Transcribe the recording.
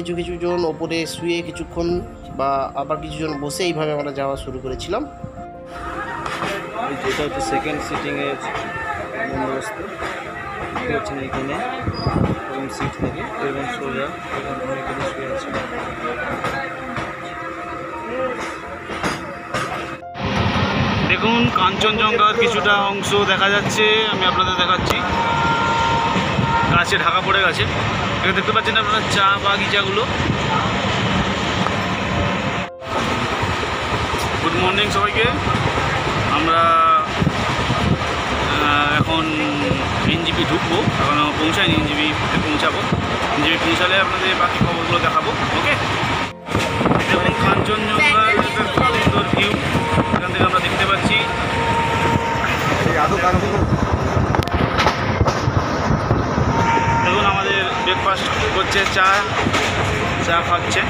কিছু কিছুজন ওপরে শুয়ে কিছুক্ষণ বা আবার কিছুজন বসে এইভাবে আমরা যাওয়া শুরু করেছিলাম। যেটা হচ্ছে সেকেন্ড সিটিংয়ে বন্দোবস্ত হচ্ছেন এখানে এবং সিট থেকে এবং সোজা এখানে শুয়ে আছে। দেখুন কাঞ্চনজঙ্ঘার কিছুটা অংশ দেখা যাচ্ছে, আমি আপনাদের দেখাচ্ছি। গাছে ঢাকা পড়ে গেছে, এখানে দেখতে পাচ্ছেন আপনারা চা বাগিচাগুলো। গুড মর্নিং সবাইকে। আমরা এখন এনজিপি ঢুকবো, এখনও পৌঁছায়নি, এনজিপিতে পৌঁছাবো। এনজিপি পৌঁছালে আপনাদের বাকি খবরগুলো দেখাবো। ওকে, দেখুন কাঞ্চনজঙ্ঘার খুব সুন্দর ভিউ এখান থেকে আমরা দেখতে পাচ্ছি। ব্রেকফাস্ট করছে, চা খাচ্ছে।